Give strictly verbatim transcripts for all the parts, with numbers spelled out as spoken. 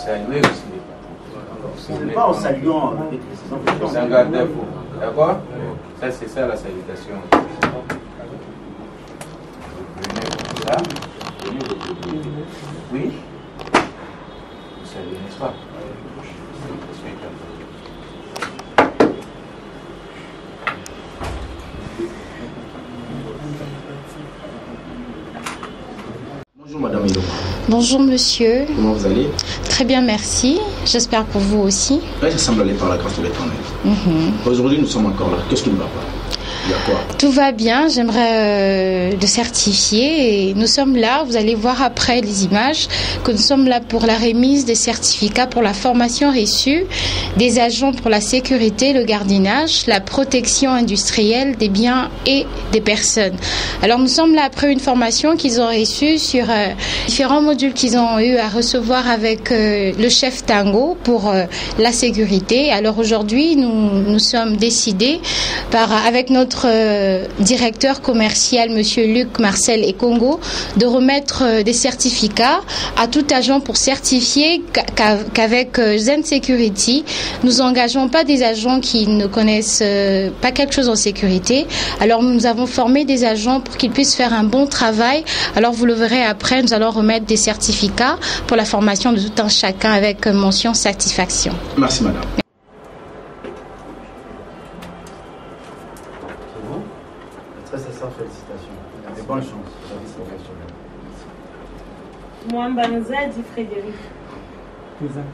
saluer aussi les patrons. C'est pas en saluant avec les cinquante-neuf. D'accord? Ça, c'est ça la salutation. Oui? Vous saluez, n'est-ce pas? Bonjour Madame Hidon. Bonjour Monsieur. Comment vous allez? Très bien, merci. J'espère pour vous aussi. Oui, ça semble aller par la grâce de l'Éternel. Mm-hmm. Aujourd'hui, nous sommes encore là. Qu'est-ce qui ne va pas? Il y a quoi? Tout va bien. J'aimerais euh, le certifier. Et nous sommes là. Vous allez voir après les images que nous sommes là pour la remise des certificats pour la formation reçue des agents pour la sécurité, le gardiennage, la protection industrielle des biens et des personnes. Alors nous sommes là après une formation qu'ils ont reçue sur euh, différents modules qu'ils ont eu à recevoir avec euh, le chef Tango pour euh, la sécurité. Alors aujourd'hui, nous nous sommes décidés par avec notre Notre directeur commercial, Monsieur Luc Marcel et Congo, de remettre des certificats à tout agent pour certifier qu'avec Zen Security, nous engageons pas des agents qui ne connaissent pas quelque chose en sécurité. Alors nous avons formé des agents pour qu'ils puissent faire un bon travail. Alors vous le verrez après, nous allons remettre des certificats pour la formation de tout un chacun avec mention satisfaction. Merci Madame. Mouambanza dit Frédéric. Présent.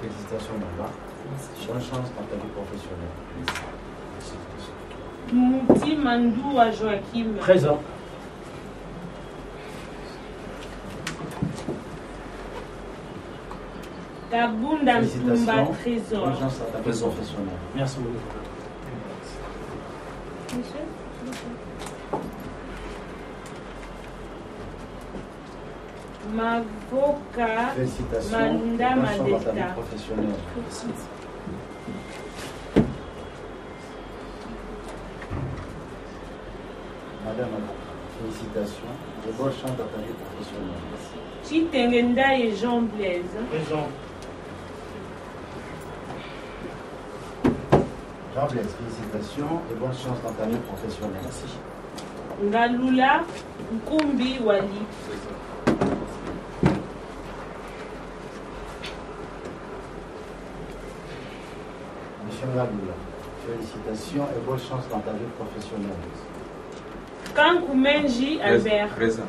Félicitations, Mama. Bonne chance dans ta vie professionnelle. Mouti Mandou à Joachim. Présent. Kabunda Mtumba, présent. Bonne chance dans ta vie professionnelle. Merci beaucoup. Monsieur Mavoka Manda Madeta. Madame, félicitations. De bonnes chances dans ta vie professionnelle. Chitengenda et Jean Blaise. Présent. Jean Blaise, félicitations. De bonnes chances dans ta vie professionnelle. Merci. Ngalula Nkumbi Wali. Félicitations et bonne chance dans ta vie professionnelle. Kankoumenji Albert. Présent.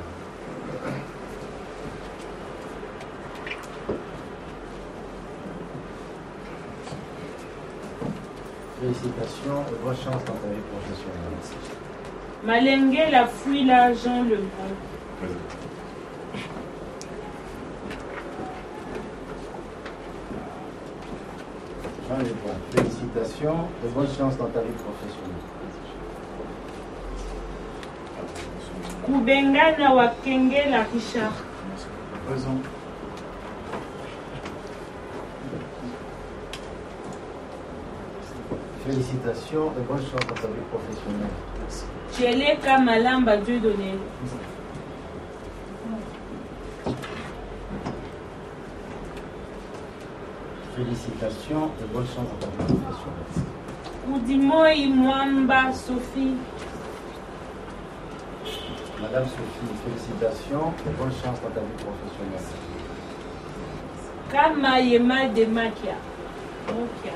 Félicitations et bonne chance dans ta vie professionnelle. Malengue la fouille l'argent le bon. Présent. Félicitations et bonne chance dans ta vie professionnelle. Kubenga na Wakenge la Richard. Présent. Félicitations et bonne chance dans ta vie professionnelle. Tchele Kamalamba Dieu donné. Félicitations et bonne chance à ta participation. Oudimoy Mwamba Sophie. Madame Sophie, félicitations et bonne chance dans ta vie professionnelle. Kamayema de Makia. Makia.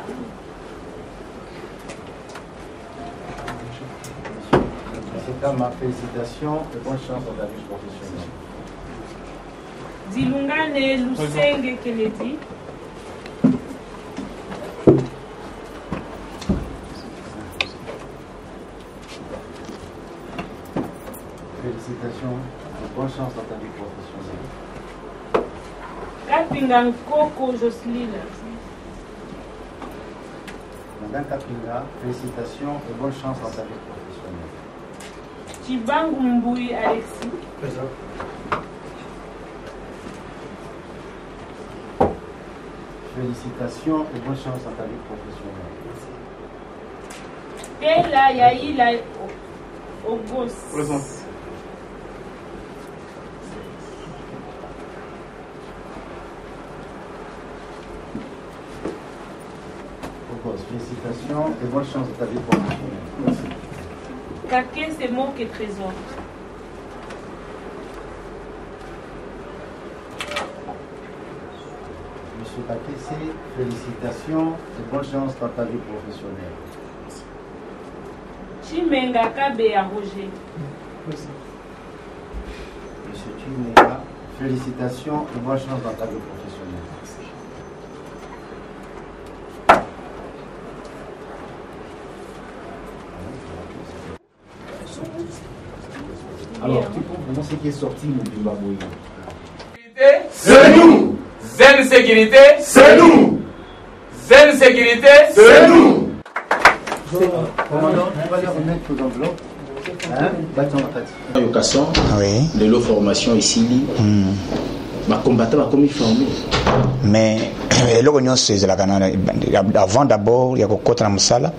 Monsieur Kama, félicitations et bonne chance dans ta vie professionnelle. Dilungane Lusenge Kennedy. Félicitations, bonne chance dans ta vie professionnelle. Kapinga Nkoko Jocelyne. Madame Kapinga, félicitations et bonne chance dans ta vie professionnelle. Chibangu Mboui Alexis. Présent. Félicitations et bonne chance dans ta vie professionnelle. Pela Yaila Ogos. Présent. félicitations et bonne chance de ta vie pour nous. Merci. Kaké, c'est mot qui est trésor. Monsieur Kaké, c'est félicitations et bonne chance dans ta vie professionnelle. Chimenga Kabea Roger. Monsieur Chimenga, félicitations et bonne chance dans ta vie professionnelle. Alors, tu comprends vraiment ce qui est sorti mon Zimbabwe. C'est nous. Zen Sécurité, c'est nous. Zen Sécurité, c'est nous. Commandant, on va les remettre aux enveloppes. L'éducation, de l'eau formation ici, ma combattant va comme formé. Mais l'eau c'est la avant d'abord, il y a Kokota Moussala.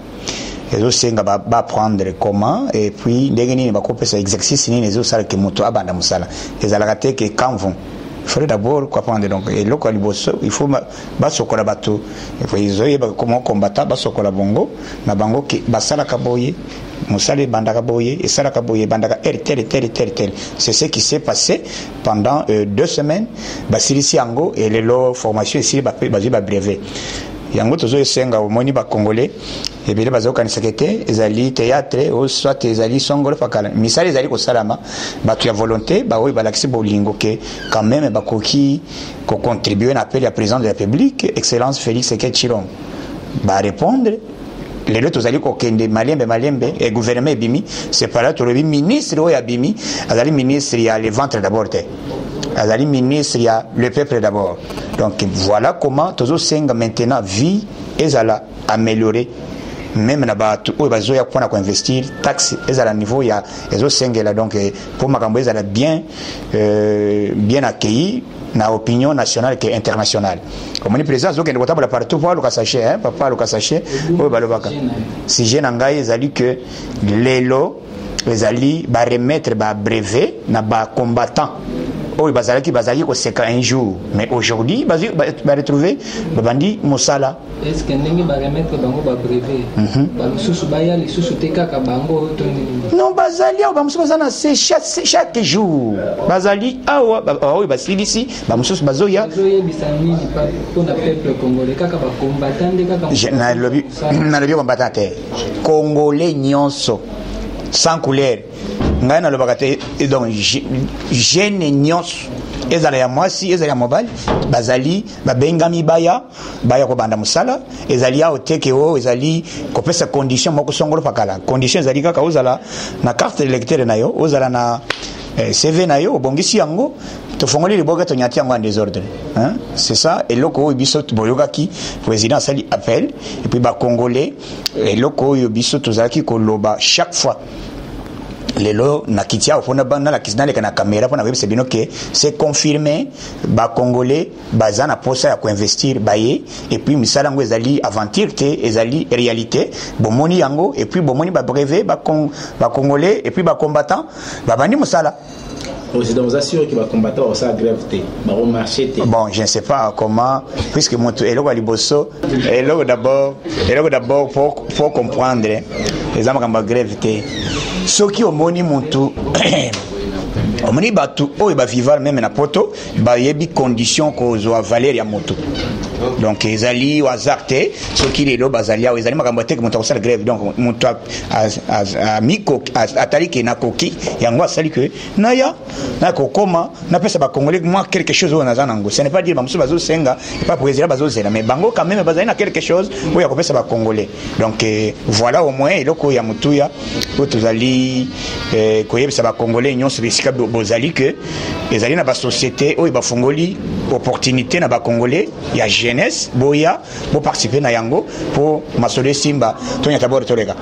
Les autres c'est va prendre comment et puis dès qu'ils vont couper cet exercice ni les autres ça que moto abanda musala les alagatés que quand vont il faut d'abord quoi prendre donc et le il faut basso bateau il faut isoler comment combattre basso bongo na bango que basala kaboye musala banda kaboye et sala kaboye banda ka tel tel tel tel c'est ce qui s'est passé pendant euh, deux semaines basirisi ango et les leur formation ici ba basé ba brevet yango tozo esenga omoni ba congolais et bien bazo kanisaka te ezali théâtre ou soit ezali songolo fakala misali ezali ko salama batu ya volonté ba oyo balakisi bolingo ke quand même ba koki ko contribuer na appel ya président de la République excellence Félix Antoine Tshilombo ba répondre les deux tozali ko kende malembe malembe et gouvernement bimi c'est pas là to le ministre oyo bimi azali ministre ya le ventre d'abord te azali ministre ya le peuple d'abord. Donc voilà comment tozo senga maintenant vie ezala améliorer même na batu oyo bazoya kona ko investir taxe ezala niveau ya ezo senga la donc pour makambo ezala bien euh, bien accueilli na opinion nationale et internationale. Comme le président zoke ndiko tabala partout pour luka sachet hein papa luka sachet oyo balobaka. Si je nangai ezali que lelo ezali ba remettre ba brevet na ba combattant. Oh, bazalaki bazali ko seka un jour mais aujourd'hui bazali ba retrouver babandi musala est-ce que ndenge ba remettre bango ba brevet ba mususu ba ya lisusu te kaka bango to non bazali ba mususu bazana c'est chaque jour bazali awa awa ba silisi ba mususu bazoya bazoya bisani pa pour na peuple congolais kaka ba combattant de kaka na lobi na lobi combattant congolais nyonso sans couleur ngana le bagate et donc jeune nyonso ezala ya mwasi ezala ya mobali bazali babenga mibaya baya ko banda musala ezali ya oteke o ezali ko pesa condition moko songolo pakala condition ezali kaka ozala na carte d'électeur na yo ozala na C V na yo bongisi yango to fongoli liboka to nyati yango en désordre hein c'est ça et loko biso boyokaki président sali appel et puis ba congolais et loko biso tozaki ko loba chaque fois lelo nakitia opona bana la kisina leka na kamera pona web c'est bien ok c'est confirmé ba congolais bazana posa ya ko investir baye et puis misala ngo ezali aventure te ezali réalité bomoni yango et puis bomoni ba brevet ba ba congolais et puis ba combattant ba bandi musala. Président, vous assurez que va combattre ça grève té, va remarcher té. Bon, je ne sais pas comment, puisque mon élo à Liboso, élo d'abord, élo d'abord pour pour comprendre les amas comme grève té. Ceux qui ont moni mon tout, ont moni batou, oh et bah vivre même na poto, bah y a des conditions qu'on doit valer à mon tout. Donc ils allaient au hasard té, ceux qui les élo basalia, ils allaient magambater que mon tout ça grève, donc mon tout à miko à tali qui na koki, yango sali que naya. Na kokoma na pesa ba congolais moi quelque chose on a zanango ce n'est pas dire bamusu bazo senga et pas président bazo zela mais bango quand même bazali na quelque chose où ya ko pesa ba congolais donc euh, voilà au moins eloko ya mutuya où tozali euh, koyebisa ba congolais nyonso bisika bozali que ezali na ba société où ba fongoli opportunité na ba congolais ya jeunesse boya bo participer na yango pour masole simba tonya tabor torega.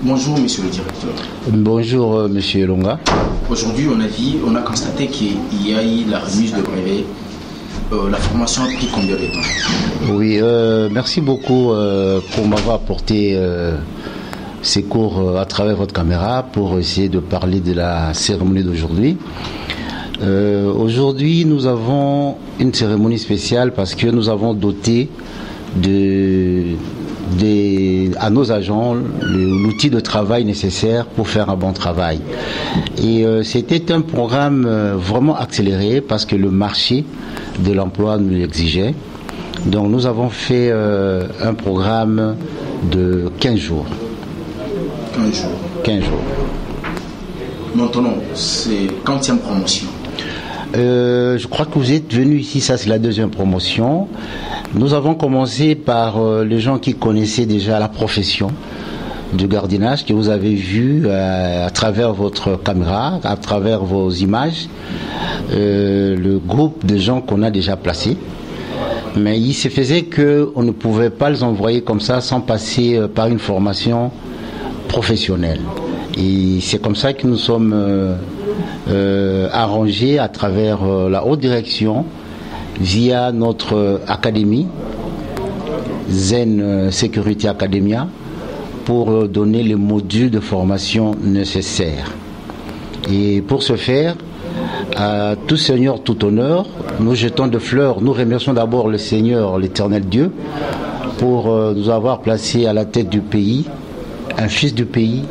Bonjour monsieur le directeur. Bonjour euh, monsieur Longa. Aujourd'hui on a vu, on a constaté qu'il y a eu la remise de brevet. Euh, la formation a pris combien de temps? Oui, euh, merci beaucoup euh, pour m'avoir apporté euh, ces cours euh, à travers votre caméra pour essayer de parler de la cérémonie d'aujourd'hui. Euh, aujourd'hui nous avons une cérémonie spéciale parce que nous avons doté de des, à nos agents l'outil de travail nécessaire pour faire un bon travail. Et euh, c'était un programme euh, vraiment accéléré parce que le marché de l'emploi nous l'exigeait. Donc nous avons fait euh, un programme de quinze jours. quinze jours. quinze jours. Maintenant, c'est quantième promotion. Euh, je crois que vous êtes venu ici, ça c'est la deuxième promotion. Nous avons commencé par euh, les gens qui connaissaient déjà la profession du gardiennage que vous avez vu euh, à travers votre caméra, à travers vos images, euh, le groupe de gens qu'on a déjà placés. Mais il se faisait qu'on ne pouvait pas les envoyer comme ça sans passer euh, par une formation professionnelle. Et c'est comme ça que nous sommes euh, euh, arrangés à travers euh, la haute direction via notre euh, académie, Zen Security Academia, pour euh, donner les modules de formation nécessaires. Et pour ce faire, à tout Seigneur, tout honneur, nous jetons de fleurs, nous remercions d'abord le Seigneur, l'Éternel Dieu, pour euh, nous avoir placés à la tête du pays, un fils du pays,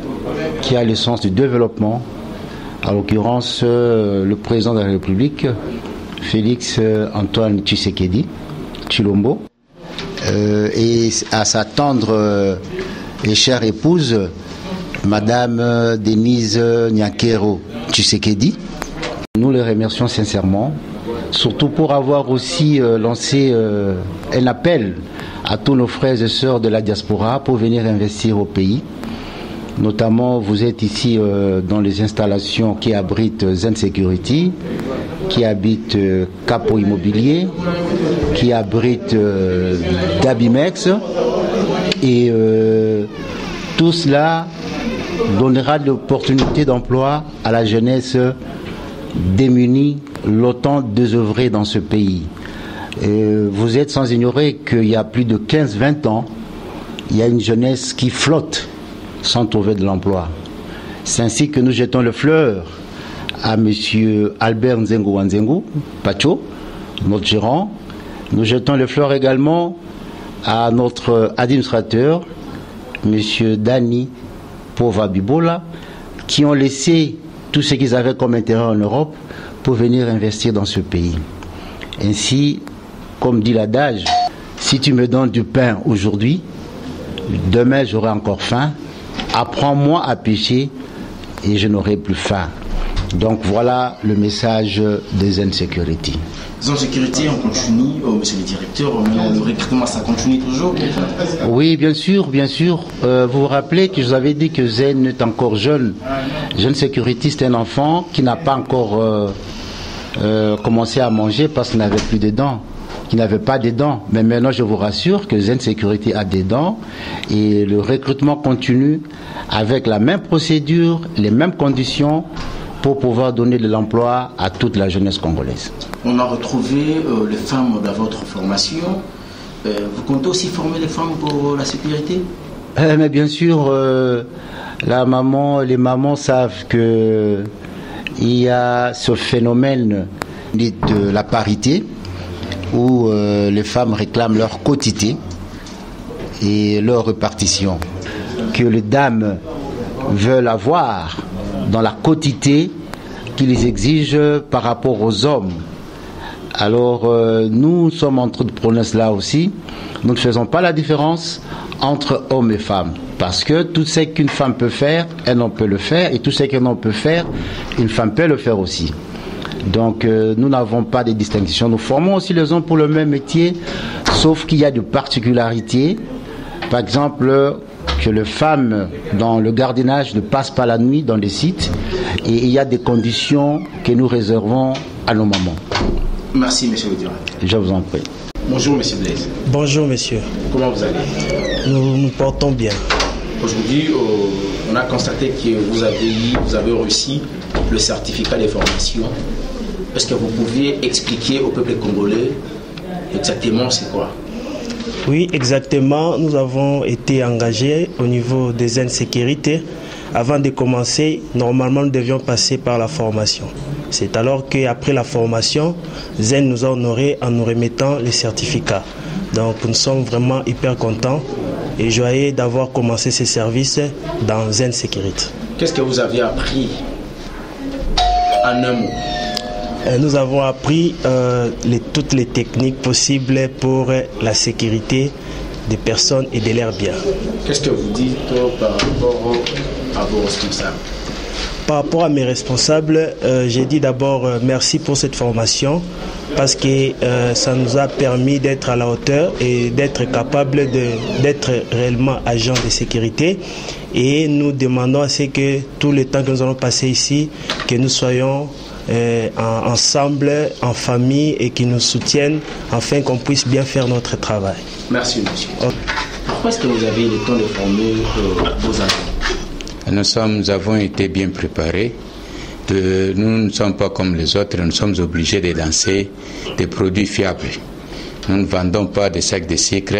qui a le sens du développement, en l'occurrence euh, le président de la République, Félix Antoine Tshisekedi, Tshilombo, euh, et à sa tendre euh, et chère épouse, Madame Denise Nyakireo Tshisekedi. Nous les remercions sincèrement, surtout pour avoir aussi euh, lancé euh, un appel à tous nos frères et sœurs de la diaspora pour venir investir au pays. Notamment, vous êtes ici euh, dans les installations qui abritent Zen Security, qui abrite euh, Capo Immobilier, qui abrite euh, Dabimex. Et euh, tout cela donnera de l'opportunité d'emploi à la jeunesse démunie, longtemps désœuvrée dans ce pays. Et vous êtes sans ignorer qu'il y a plus de quinze à vingt ans, il y a une jeunesse qui flotte sans trouver de l'emploi. C'est ainsi que nous jetons le fleur à M. Albert Nzengu-Nzengu Pacho, notre gérant. Nous jetons le fleur également à notre administrateur, M. Dani Povabibola, qui ont laissé tout ce qu'ils avaient comme intérêt en Europe pour venir investir dans ce pays. Ainsi, comme dit l'adage, si tu me donnes du pain aujourd'hui, demain j'aurai encore faim. Apprends-moi à pêcher et je n'aurai plus faim. Donc voilà le message de Zen Security. Zen Security, on continue, oh, monsieur le directeur, le recrutement, ça continue toujours? Oui, bien sûr, bien sûr. Euh, vous vous rappelez que je vous avais dit que Zen est encore jeune. Zen Security, c'est un enfant qui n'a pas encore euh, euh, commencé à manger parce qu'il n'avait plus de dents. Qui n'avait pas des dents. Mais maintenant, je vous rassure que Zen Security a des dents et le recrutement continue avec la même procédure, les mêmes conditions pour pouvoir donner de l'emploi à toute la jeunesse congolaise. On a retrouvé euh, les femmes dans votre formation. Euh, vous comptez aussi former les femmes pour la sécurité? euh, Mais bien sûr, euh, la maman, les mamans savent que il y a ce phénomène de la parité, où euh, les femmes réclament leur quotité et leur répartition, que les dames veulent avoir dans la quotité qu'ils exigent par rapport aux hommes. Alors euh, nous sommes en train de prôner cela aussi. Nous ne faisons pas la différence entre hommes et femmes, parce que tout ce qu'une femme peut faire, un homme peut le faire, et tout ce qu'un homme peut faire, une femme peut le faire aussi. Donc euh, nous n'avons pas de distinction. Nous formons aussi les hommes pour le même métier, sauf qu'il y a des particularités. Par exemple, que les femmes dans le gardiennage ne passent pas la nuit dans les sites. Et il y a des conditions que nous réservons à nos mamans. Merci, monsieur le directeur. Je vous en prie. Bonjour, monsieur Blaise. Bonjour, monsieur. Comment vous allez? Nous nous portons bien. Aujourd'hui, euh, on a constaté que vous avez, vous avez reçu le certificat de formation. Est-ce que vous pouviez expliquer au peuple congolais exactement c'est quoi? Oui, exactement. Nous avons été engagés au niveau des Zen Security. Avant de commencer, normalement, nous devions passer par la formation. C'est alors qu'après la formation, Zen nous a honorés en nous remettant les certificats. Donc, nous sommes vraiment hyper contents et joyeux d'avoir commencé ces services dans Zen Security. Qu'est-ce que vous aviez appris en un mot? Nous avons appris euh, les, toutes les techniques possibles pour la sécurité des personnes et de leurs biens. Qu'est-ce que vous dites par rapport à vos responsables? Par rapport à mes responsables, euh, j'ai dit d'abord euh, merci pour cette formation parce que euh, ça nous a permis d'être à la hauteur et d'être capable d'être réellement agents de sécurité. Et nous demandons à ce que tout le temps que nous allons passer ici, que nous soyons euh, en, ensemble, en famille et qu'ils nous soutiennent afin qu'on puisse bien faire notre travail. Merci, monsieur. Okay. Pourquoi est-ce que vous avez eu le temps de former euh, vos agents? Nous, sommes, nous avons été bien préparés. De, nous ne sommes pas comme les autres. Nous sommes obligés de lancer des produits fiables. Nous ne vendons pas des sacs de sucre.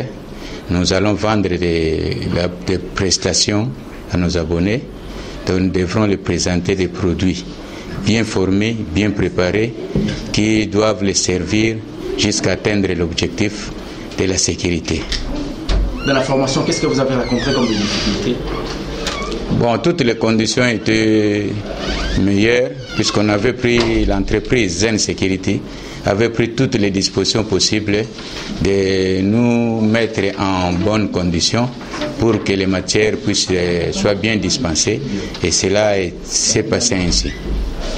Nous allons vendre des, des prestations à nos abonnés. Donc nous devrons leur présenter des produits bien formés, bien préparés, qui doivent les servir jusqu'à atteindre l'objectif de la sécurité. Dans la formation, qu'est-ce que vous avez rencontré comme des difficultés? Bon, toutes les conditions étaient meilleures puisqu'on avait pris l'entreprise Zen Security, avait pris toutes les dispositions possibles de nous mettre en bonnes conditions pour que les matières puissent, soient bien dispensées et cela s'est passé ainsi.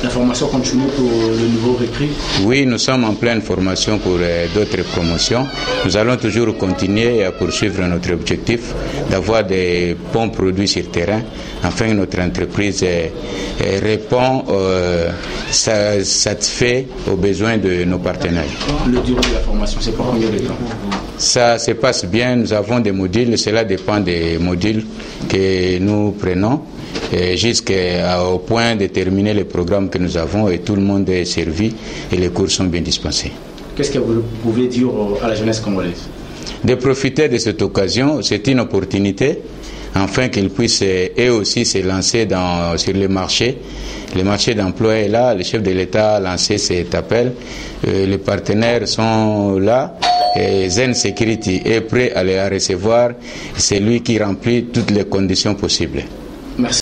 La formation continue pour le nouveau recrue? Oui, nous sommes en pleine formation pour euh, d'autres promotions. Nous allons toujours continuer à poursuivre notre objectif d'avoir des bons produits sur le terrain afin que notre entreprise euh, répond, euh, satisfait aux besoins de nos partenaires. Le durée de la formation, c'est pas combien de temps? Ça se passe bien, nous avons des modules, cela dépend des modules que nous prenons jusqu'au point de terminer le programme que nous avons et tout le monde est servi et les cours sont bien dispensés. Qu'est-ce que vous pouvez dire à la jeunesse congolaise? De profiter de cette occasion, c'est une opportunité afin qu'ils puissent eux aussi se lancer dans, sur le marché. Le marché d'emploi est là, le chef de l'État a lancé cet appel, les partenaires sont là. Et Zen Security est prêt à les recevoir. C'est lui qui remplit toutes les conditions possibles. Merci.